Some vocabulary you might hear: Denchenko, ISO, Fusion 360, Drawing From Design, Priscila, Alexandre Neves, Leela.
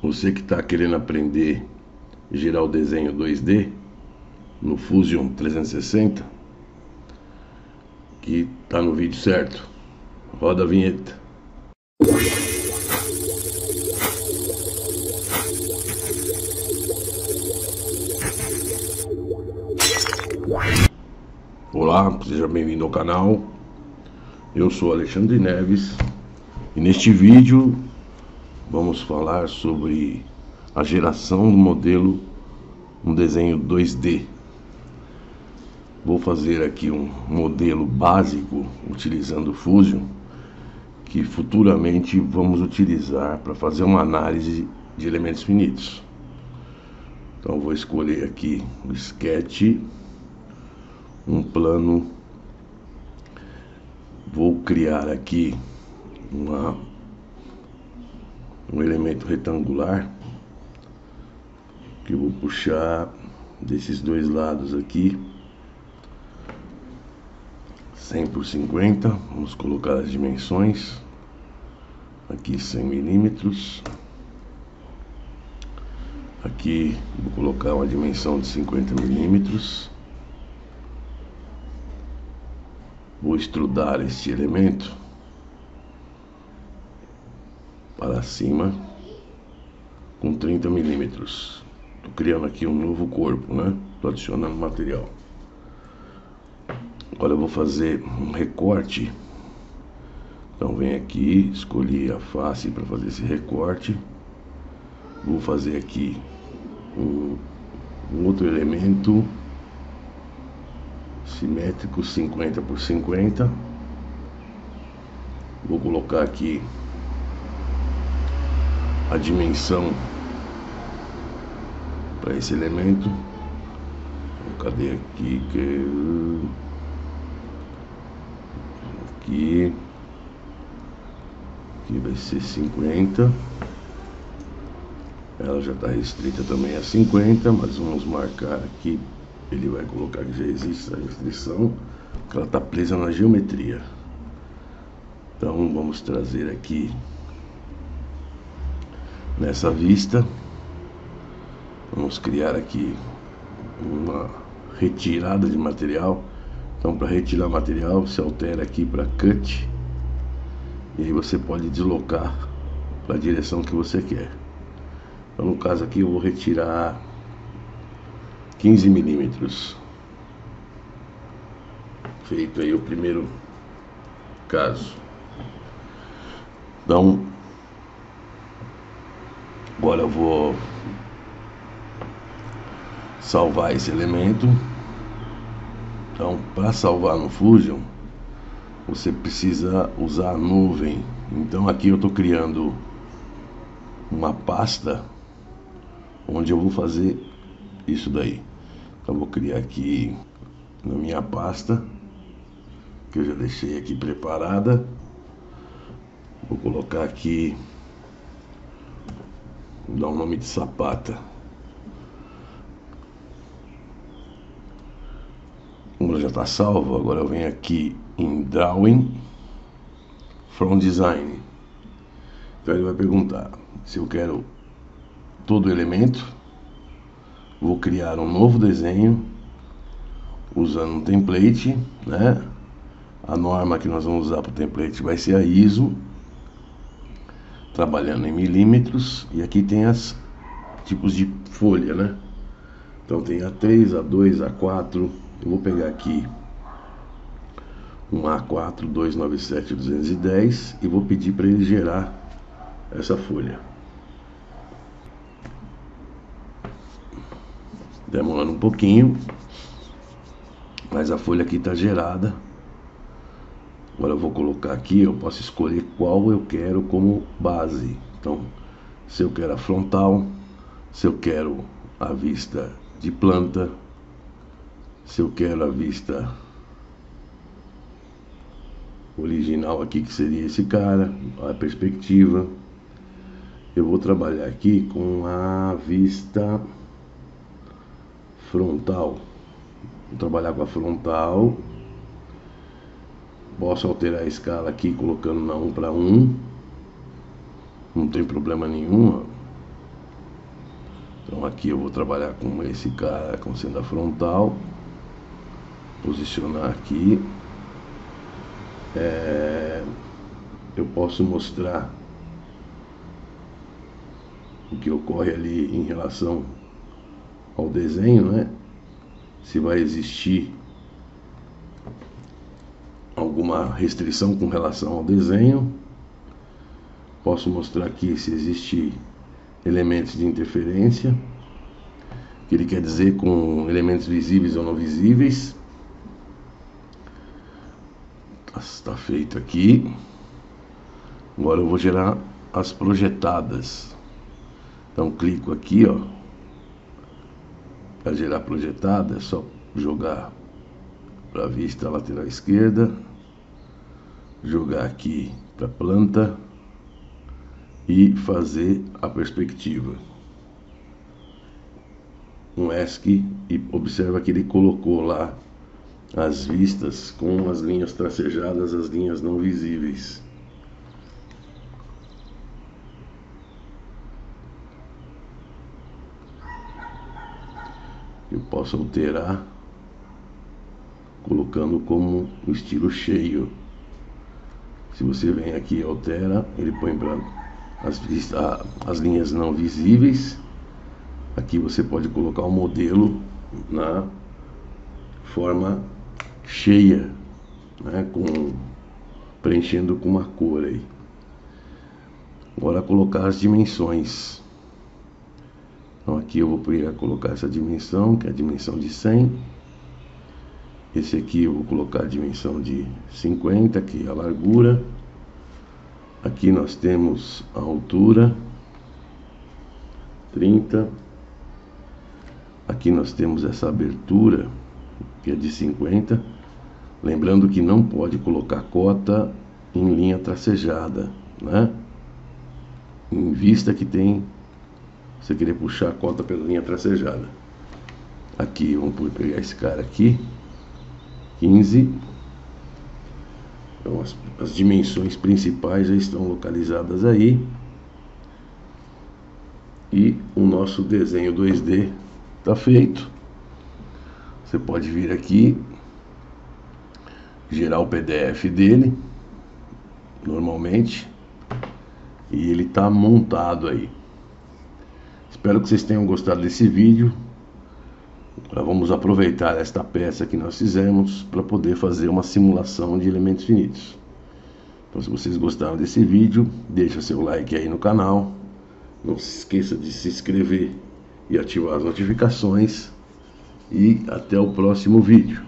Você que está querendo aprender a gerar o desenho 2D no Fusion 360, que está no vídeo certo. Roda a vinheta. Olá, seja bem-vindo ao canal. Eu sou Alexandre Neves e neste vídeo vamos falar sobre a geração do modelo, um desenho 2D. Vou fazer aqui um modelo básico utilizando o Fusion, que futuramente vamos utilizar para fazer uma análise de elementos finitos. Então vou escolher aqui o sketch, um plano, vou criar aqui um elemento retangular que eu vou puxar desses dois lados aqui, 100 por 50. Vamos colocar as dimensões aqui, 100 milímetros. Aqui vou colocar uma dimensão de 50 milímetros. Vou extrudar este elemento para cima com 30 milímetros. Estou criando aqui um novo corpo, né? Estou adicionando material. Agora eu vou fazer um recorte. Então vem aqui, escolhi a face para fazer esse recorte. Vou fazer aqui um outro elemento simétrico, 50 por 50. Vou colocar aqui a dimensão para esse elemento. Cadê aqui? Aqui vai ser 50. Ela já está restrita também a 50, mas vamos marcar aqui. Ele vai colocar que já existe a restrição, que ela está presa na geometria. Então vamos trazer aqui nessa vista, vamos criar aqui uma retirada de material. Então para retirar material, você altera aqui para cut e aí você pode deslocar para a direção que você quer. Então no caso aqui eu vou retirar 15 milímetros. Feito aí o primeiro caso. Então agora eu vou salvar esse elemento. Então para salvar no Fusion você precisa usar a nuvem. Então aqui eu estou criando uma pasta onde eu vou fazer isso daí. Então vou criar aqui na minha pasta, que eu já deixei aqui preparada. Vou colocar aqui, vou dar um nome de sapata. Como já está salvo, agora eu venho aqui em Drawing From Design. Então ele vai perguntar se eu quero todo o elemento. Vou criar um novo desenho usando um template, né? A norma que nós vamos usar para o template vai ser a ISO, trabalhando em milímetros. E aqui tem as tipos de folha, né? Então tem a 3, a 2, a 4. Eu vou pegar aqui um A4 297 210 e vou pedir para ele gerar essa folha. Demorando um pouquinho, mas a folha aqui está gerada. Agora eu vou colocar aqui, eu posso escolher qual eu quero como base. Então, se eu quero a frontal, se eu quero a vista de planta, se eu quero a vista original aqui, que seria esse cara, a perspectiva. Eu vou trabalhar aqui com a vista frontal. Vou trabalhar com a frontal. Posso alterar a escala aqui colocando na 1 para 1. Não tem problema nenhum. Então aqui eu vou trabalhar com esse cara, com senda frontal, posicionar aqui. Eu posso mostrar o que ocorre ali em relação ao desenho, né? Se vai existir alguma restrição com relação ao desenho. Posso mostrar aqui se existe elementos de interferência, que ele quer dizer com elementos visíveis ou não visíveis. Está feito aqui. Agora eu vou gerar as projetadas. Então clico aqui, ó, para gerar projetada. É só jogar para a vista lateral esquerda, jogar aqui para a planta e fazer a perspectiva. Um ESC, e observa que ele colocou lá as vistas com as linhas tracejadas, as linhas não visíveis. Eu posso alterar colocando como um estilo cheio. Se você vem aqui e altera, ele põe para as linhas não visíveis. Aqui você pode colocar o modelo na forma cheia, né, preenchendo com uma cor aí. Agora colocar as dimensões. Então aqui eu vou colocar essa dimensão, que é a dimensão de 100. Esse aqui eu vou colocar a dimensão de 50, que é a largura. Aqui nós temos a altura, 30. Aqui nós temos essa abertura, que é de 50. Lembrando que não pode colocar cota em linha tracejada, né? Em vista que tem, você querer puxar a cota pela linha tracejada. Aqui, vamos pegar esse cara aqui, 15. Então as dimensões principais já estão localizadas aí. E o nosso desenho 2D está feito. Você pode vir aqui, gerar o PDF dele, normalmente, e ele está montado aí. Espero que vocês tenham gostado desse vídeo. Agora vamos aproveitar esta peça que nós fizemos para poder fazer uma simulação de elementos finitos. Então, se vocês gostaram desse vídeo, deixa seu like aí no canal. Não se esqueça de se inscrever e ativar as notificações. E até o próximo vídeo.